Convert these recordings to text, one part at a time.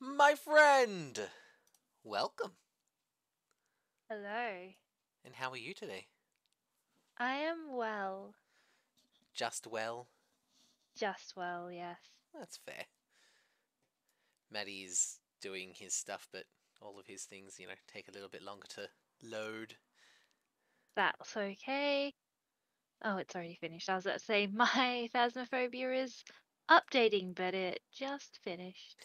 my friend! Welcome. Hello. And how are you today? I am well. Just well? Just well, yes. That's fair. Maddie's doing his stuff, but all of his things, you know, take a little bit longer to load. That's okay. Oh, it's already finished. I was about to say my Phasmophobia is updating, but it just finished.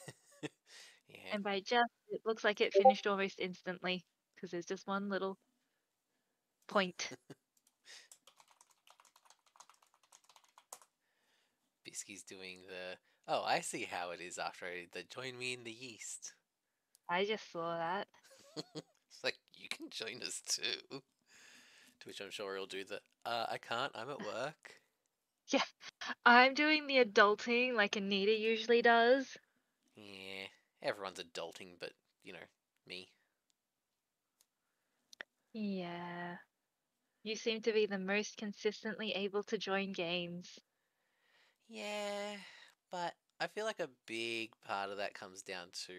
Yeah. And by just, it looks like it finished almost instantly, because there's just one little point. Bisky's doing the... Oh, I see how it is after the join me in the yeast. I just saw that. It's like, you can join us too. To which I'm sure he'll do the, I can't, I'm at work. Yeah, I'm doing the adulting like Anita usually does. Yeah, everyone's adulting, but, you know, me. Yeah. You seem to be the most consistently able to join games. Yeah, but I feel like a big part of that comes down to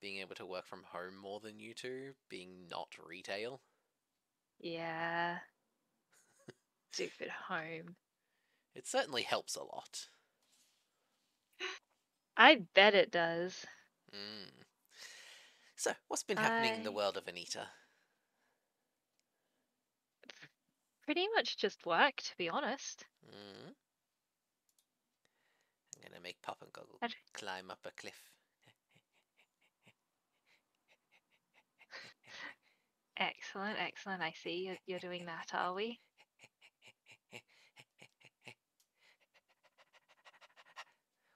being able to work from home more than you two, being not retail. Yeah. Stupid home. It certainly helps a lot. I bet it does. Mm. So, what's been happening in the world of Anita? Pretty much just work, to be honest. Mm. I'm going to make Pop and Goggle climb up a cliff. Excellent, excellent. I see you're doing that, are we?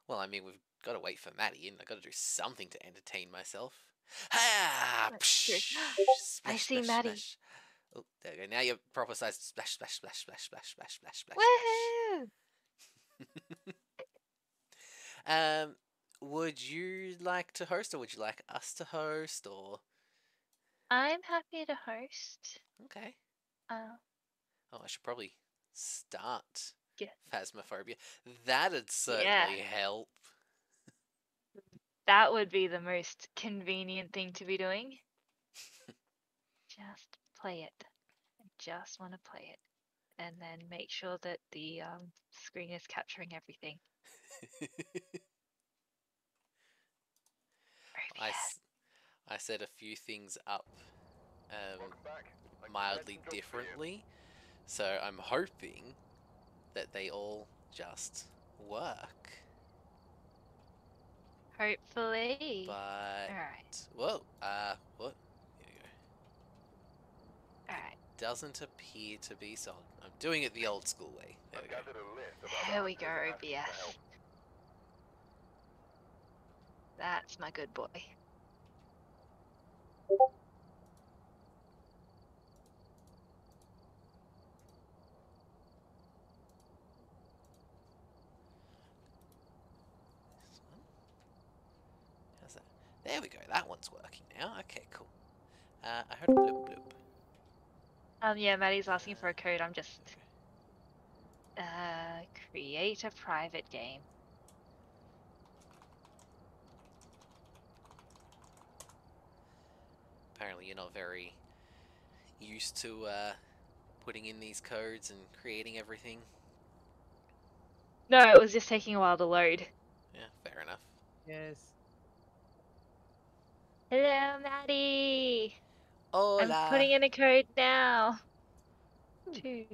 Well, I mean, we've got to wait for Maddie, and I've got to do something to entertain myself. Ah! Psh, splash, I see splash, Maddie. Splash. Oh, there we go. Now you're proper sized. Splash, splash, splash, splash, splash, splash, splash, splash. Woohoo! Would you like to host, or would you like us to host, or...? I'm happy to host. Okay. Oh, I should probably start Phasmophobia. That'd certainly help. That would be the most convenient thing to be doing. Just play it. I just want to play it. And then make sure that the screen is capturing everything. I said a few things up mildly differently, so I'm hoping that they all just work. Hopefully. But, alright. Whoa, what? Here we go. Alright. It doesn't appear to be, so I'm doing it the old school way. There we go. There we go, OBS. That's my good boy. How's that? There we go. That one's working now. Okay, cool. I heard a bloop bloop. Yeah, Maddie's asking for a code. I'm just create a private game. Apparently you're not very used to putting in these codes and creating everything. No, it was just taking a while to load. Yeah, fair enough. Yes. Hello, Maddie! Hola. I'm putting in a code now. Jeez.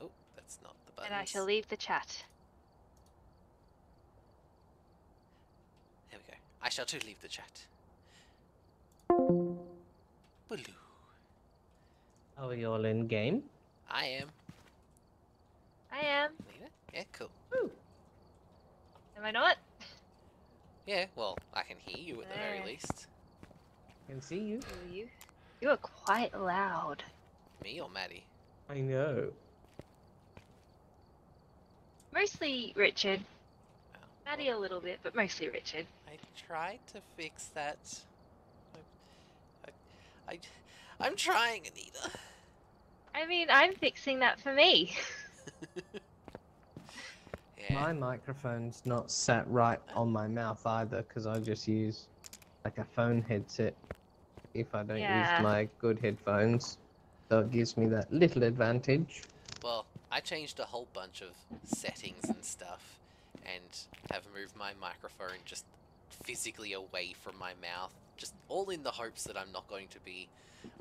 Oh, that's not... And I shall leave the chat. There we go. I shall too leave the chat. Blue. Are we all in game? I am. I am. Yeah, cool. Woo. Am I not? Yeah, well, I can hear you at the very least. I can see you. You are quite loud. Me or Maddie? I know. Mostly Richard. Oh. Maddie a little bit, but mostly Richard. I tried to fix that. I'm trying, Anita. I mean, I'm fixing that for me. Yeah. My microphone's not set right on my mouth either, because I just use like a phone headset if I don't use my good headphones. So it gives me that little advantage. Well, I changed a whole bunch of settings and stuff and have moved my microphone just physically away from my mouth, just all in the hopes that I'm not going to be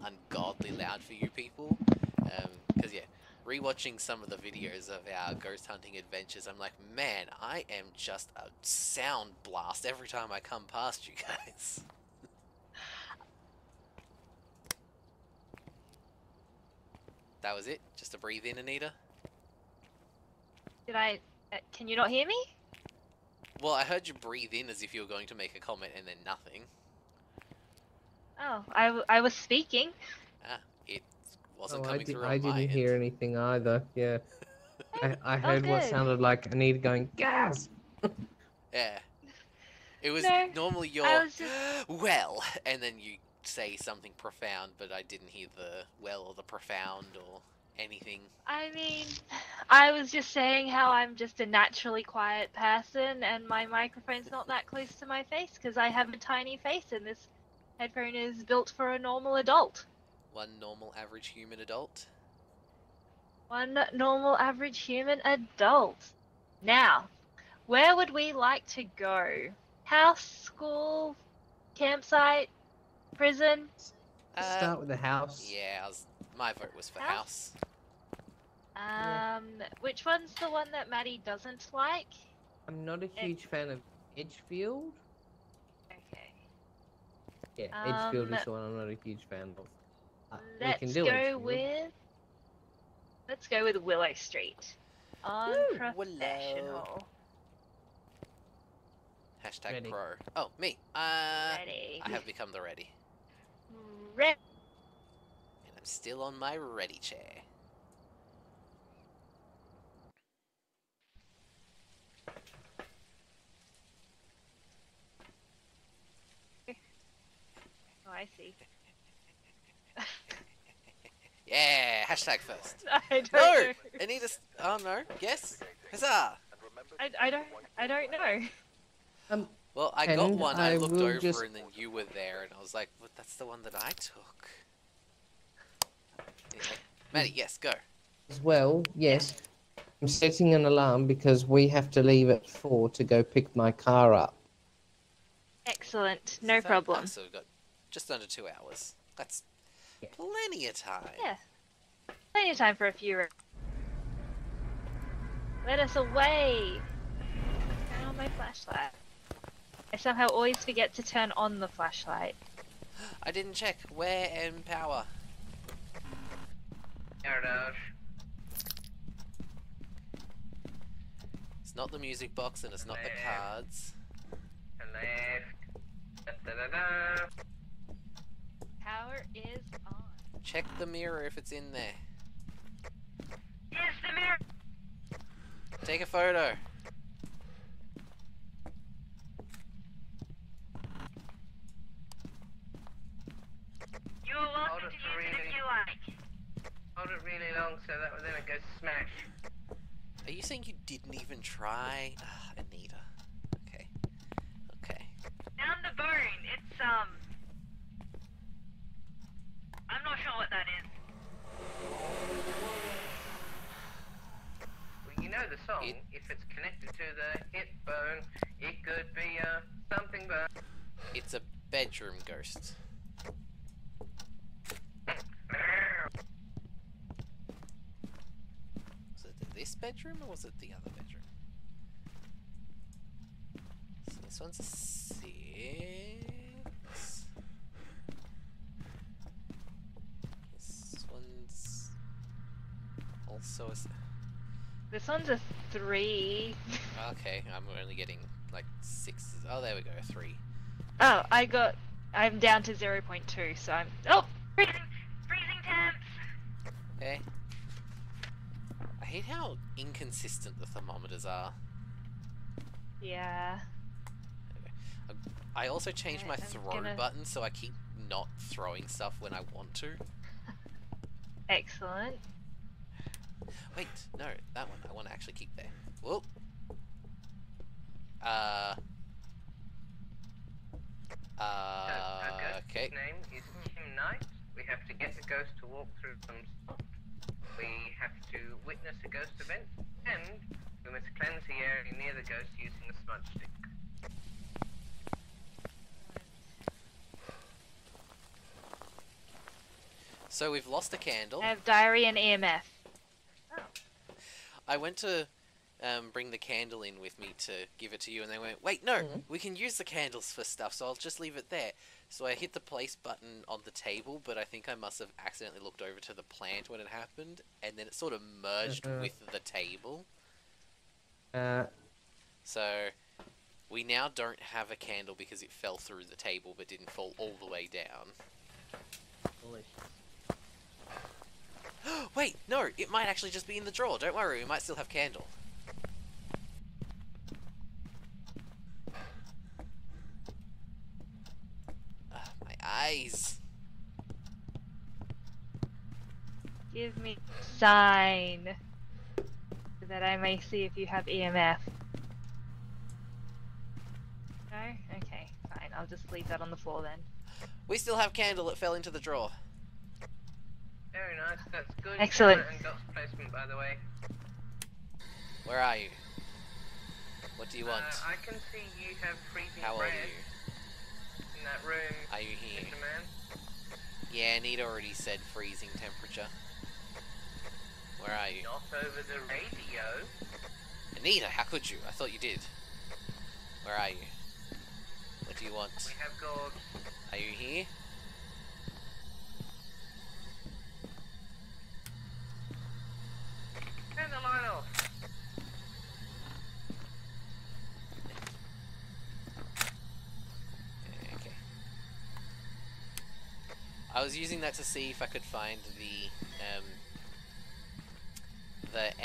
ungodly loud for you people. Because yeah, rewatching some of the videos of our ghost hunting adventures, I'm like, man, I am just a sound blast every time I come past you guys. That was it? Just to breathe in, Anita? Did I... can you not hear me? Well, I heard you breathe in as if you were going to make a comment and then nothing. Oh, I was speaking. Ah, it wasn't coming through on my end. I didn't hear anything either, yeah. I heard what sounded like Anita going, gasp! Yeah. It was normally your, well, and then you... say something profound, but I didn't hear the well or the profound or anything. I mean, I was just saying how I'm just a naturally quiet person and my microphone's not that close to my face because I have a tiny face and this headphone is built for a normal adult. One normal average human adult? One normal average human adult. Now, where would we like to go? House, school, campsite, prison? Start with the house. Yeah, my vote was for house. Which one's the one that Maddie doesn't like? I'm not a huge fan of Edgefield. Okay. Yeah, Edgefield is the one I'm not a huge fan of. Let's go with Willow Street. Unprofessional. Hashtag ready. Pro. Oh, me. Ready. I have become the ready. And I'm still on my ready chair. Oh, I see. Yeah, hashtag first. I don't know. Anita's... Oh, no. Yes? Huzzah! I don't know. Well, I got one, I looked over and then you were there, and I was like, well, that's the one that I took. Anyway, Maddie, yes, go. As well, yes. I'm setting an alarm because we have to leave at 4 to go pick my car up. Excellent, no problem. So we've got just under 2 hours. That's plenty of time. Yeah, plenty of time for a few. Let us away! Turn on my flashlight. I somehow always forget to turn on the flashlight. I didn't check. Where and power? There it is. It's not the music box and it's not the cards. Power is on. Check the mirror if it's in there. Yes, the mirror! Take a photo. You're welcome to use it if you like. Hold it really long so that then it goes smash. Are you saying you didn't even try? Ugh, Anita. Okay. Okay. Down the bone, it's I'm not sure what that is. Well, you know the song. If it's connected to the hip bone, it could be a something bone. It's a bedroom ghost. Was it this bedroom or was it the other bedroom? So this one's a 6. This one's also a 6. This one's a 3. Okay, I'm only getting like 6s. Oh, there we go, a 3. Oh, I'm down to 0.2, so I'm. Oh! Freezing temps! Okay. I hate how inconsistent the thermometers are. Yeah. Okay. I also changed my throw button so I keep not throwing stuff when I want to. Excellent. Wait, no, that one I want to actually keep there. Whoa. Our ghost's okay. Name is Kim Knight. We have to get the ghost to walk through some. We have to witness a ghost event, and we must cleanse the area near the ghost using the smudge stick. So we've lost a candle. I have diary and EMF. Oh. I went to bring the candle in with me to give it to you, and they went, wait, no, we can use the candles for stuff, so I'll just leave it there. So I hit the place button on the table, but I think I must have accidentally looked over to the plant when it happened, and then it sort of merged with the table. So we now don't have a candle because it fell through the table but didn't fall all the way down. Holy. Wait, no, it might actually just be in the drawer. Don't worry, we might still have candle. Ugh, my eyes. Give me a sign so that I may see if you have EMF. No? Okay, fine. I'll just leave that on the floor then. We still have candle. It fell into the drawer. Very nice, that's good. Excellent. And got placement, by the way. Where are you? What do you want? I can see you have freezing. How bread are you? In that room. Are you here? Mr. Man. Yeah, Need already said freezing temperature. Where are you? Not over the radio. Anita, how could you? I thought you did. Where are you? What do you want? We have gold. Are you here? Turn the light off. Okay. I was using that to see if I could find the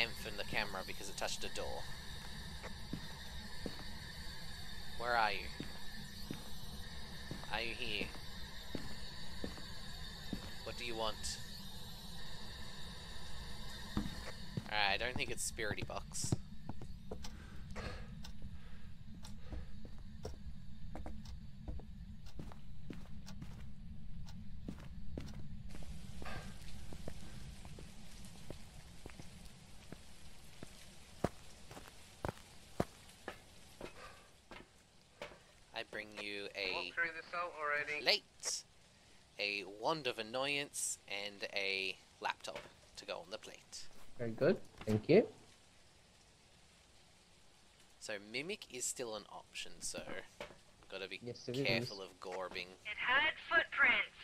amph and the camera because it touched a door. Where are you? Are you here? What do you want? Alright, I don't think it's Spirity Box. I bring you a plate, a wand of annoyance, and a laptop to go on the plate. Very good, thank you. So mimic is still an option, so I've got to be careful of gorbing. It had footprints.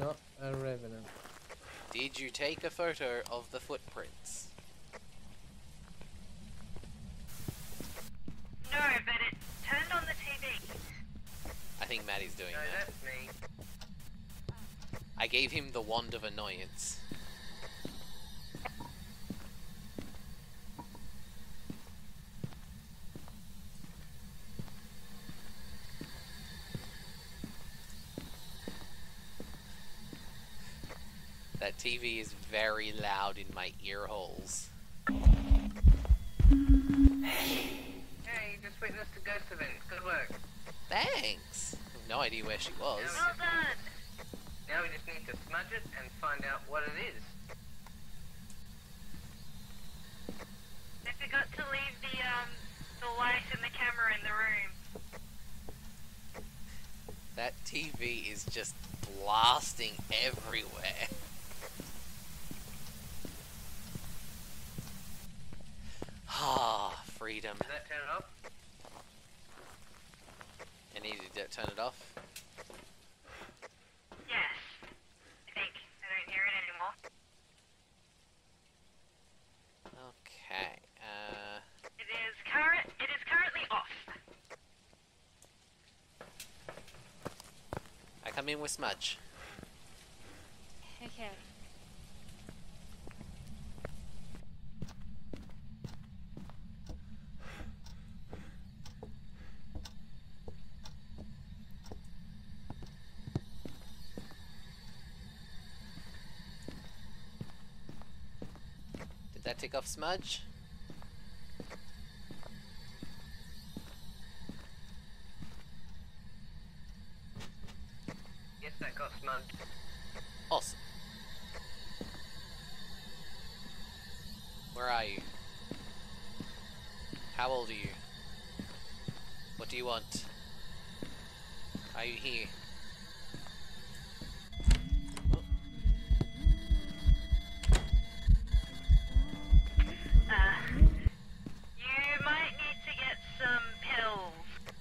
Not a revenant. Did you take a photo of the footprints? No, but it turned on the TV. I think Maddie's doing that. That's me. I gave him the wand of annoyance. That TV is very loud in my ear holes. Hey, you just witnessed a ghost event. Good work. Thanks. I have no idea where she was. Well done. Now we just need to smudge it and find out what it is. I forgot to leave the light and the camera in the room. That TV is just blasting everywhere. Ah, freedom. Did that turn it off? I needed to turn it off. Okay, It is currently off. I come in with smudge. Okay. that take off smudge. Yes, that got smudge. Awesome. Where are you? How old are you? What do you want? Are you here? Oh. You might need to get some pills.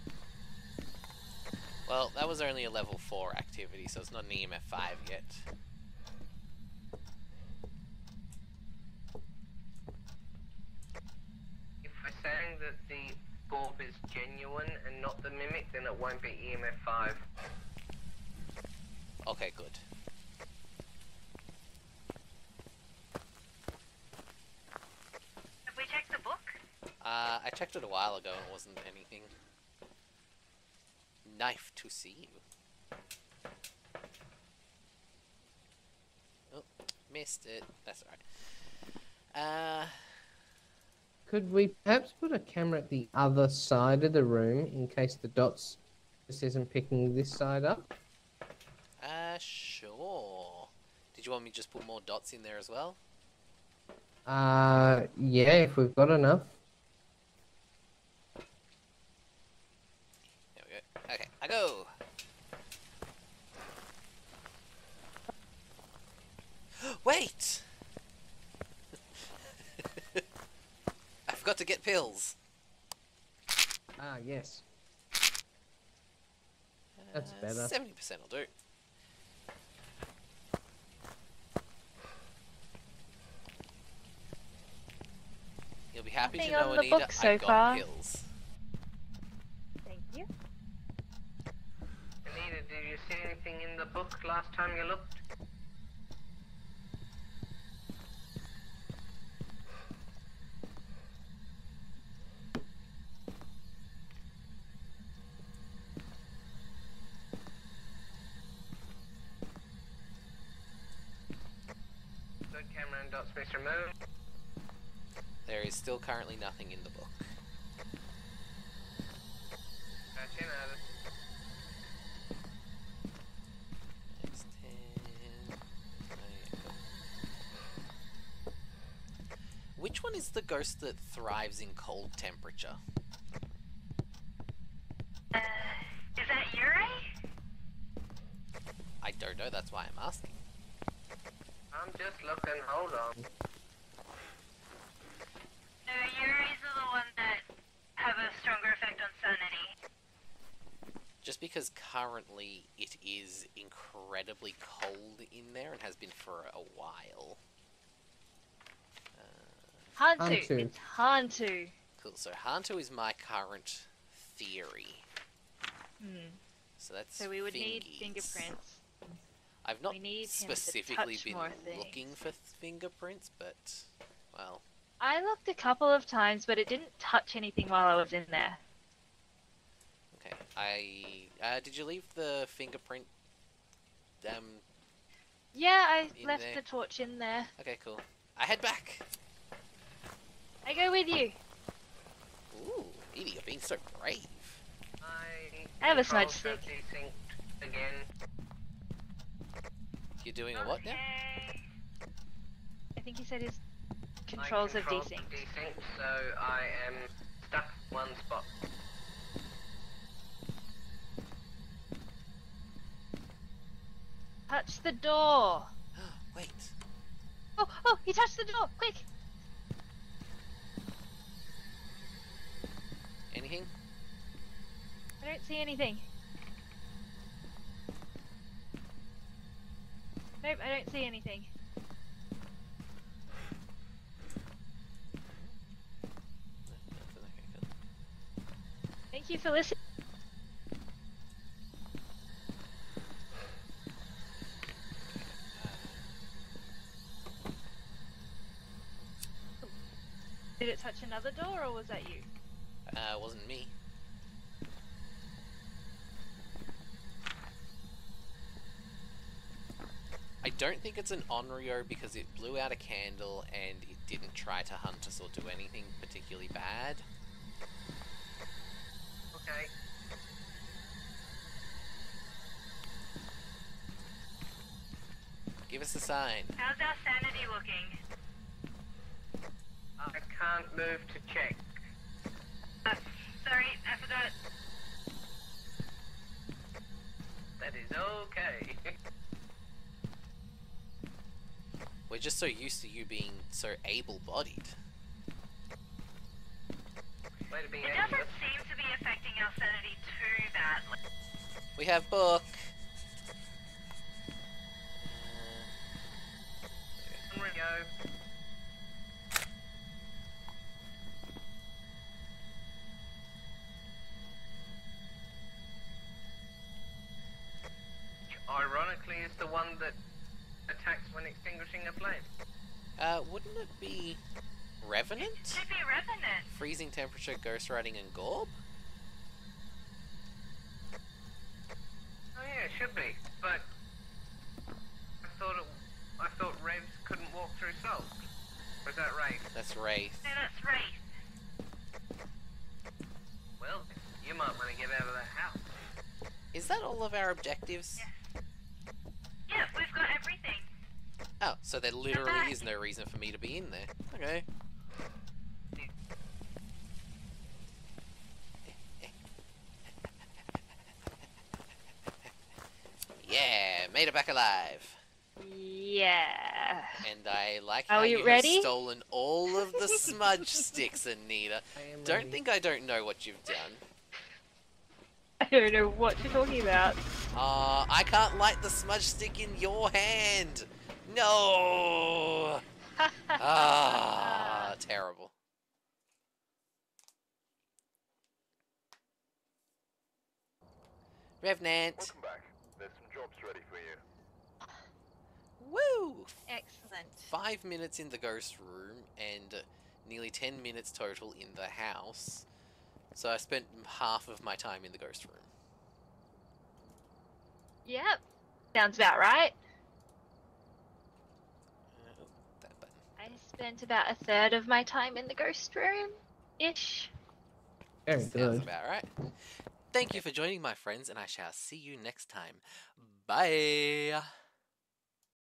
Well, that was only a level 4 activity, so it's not an EMF 5 yet. If we're saying that the orb is genuine and not the mimic, then it won't be EMF 5. Okay, good. Have we checked the book? I checked it a while ago and it wasn't anything. Knife to see you. Oh, missed it. That's alright. Could we perhaps put a camera at the other side of the room in case the dots just isn't picking this side up? Sure. Did you want me to just put more dots in there as well? Yeah, if we've got enough. There we go. Okay, I go! Wait! Got to get pills. Ah, yes. That's better. 70% will do. You'll be happy to know, Anita, I got pills. Thank you. Anita, did you see anything in the book last time you looked? There is still currently nothing in the book. Which one is the ghost that thrives in cold temperature? Is that Yurei? I don't know, that's why I'm asking. I'm just looking, hold on. No, Yurei's are the ones that have a stronger effect on sanity. Just because currently it is incredibly cold in there and has been for a while. Hantu! It's Hantu! Cool, so Hantu is my current theory. Hmm. So that's so we would need fingerprints. I've not specifically been looking for fingerprints, but, well. I looked a couple of times, but it didn't touch anything while I was in there. Okay, did you leave the fingerprint, Yeah, I left the torch in there. Okay, cool. I head back! I go with you! Ooh, Edie, you're being so brave. I have a smudge stick. Again. You're doing a what now? I think he said his controls have desynced. So I am stuck in one spot. Touch the door! Wait. Oh, he touched the door! Quick! Anything? I don't see anything. Nope, I don't see anything. Thank you for listening. Did it touch another door, or was that you? It wasn't me. I don't think it's an Onryo because it blew out a candle and it didn't try to hunt us or do anything particularly bad. Okay. Give us a sign. How's our sanity looking? I can't move to check. Sorry, I forgot. That is okay. We're just so used to you being so able-bodied. It doesn't seem to be affecting our sanity too badly. We have book. Onryo. Ironically, is the one that attacks when extinguishing a flame. Wouldn't it be Revenant? It should be Revenant. Freezing temperature, ghost riding, and Gorb? Oh yeah, it should be. But I thought Revs couldn't walk through salt. Or is that Wraith? That's Wraith. No, that's Wraith. Well, you might want to get out of the house. Is that all of our objectives? Yeah. Yeah, we've got everything. Oh, so there literally is no reason for me to be in there. Okay. Yeah, made it back alive. Yeah. And I like how you have stolen all of the smudge sticks, Anita. Don't think I don't know what you've done. I don't know what you're talking about. I can't light the smudge stick in your hand! No! Ah, terrible. Revenant! Welcome back. There's some jobs ready for you. Woo! Excellent. 5 minutes in the ghost room and nearly 10 minutes total in the house. So I spent half of my time in the ghost room. Yep. Sounds about right. Oh, that button. I spent about 1/3 of my time in the ghost room-ish. Very good. Sounds about right. Thank you for joining, my friends, and I shall see you next time. Bye!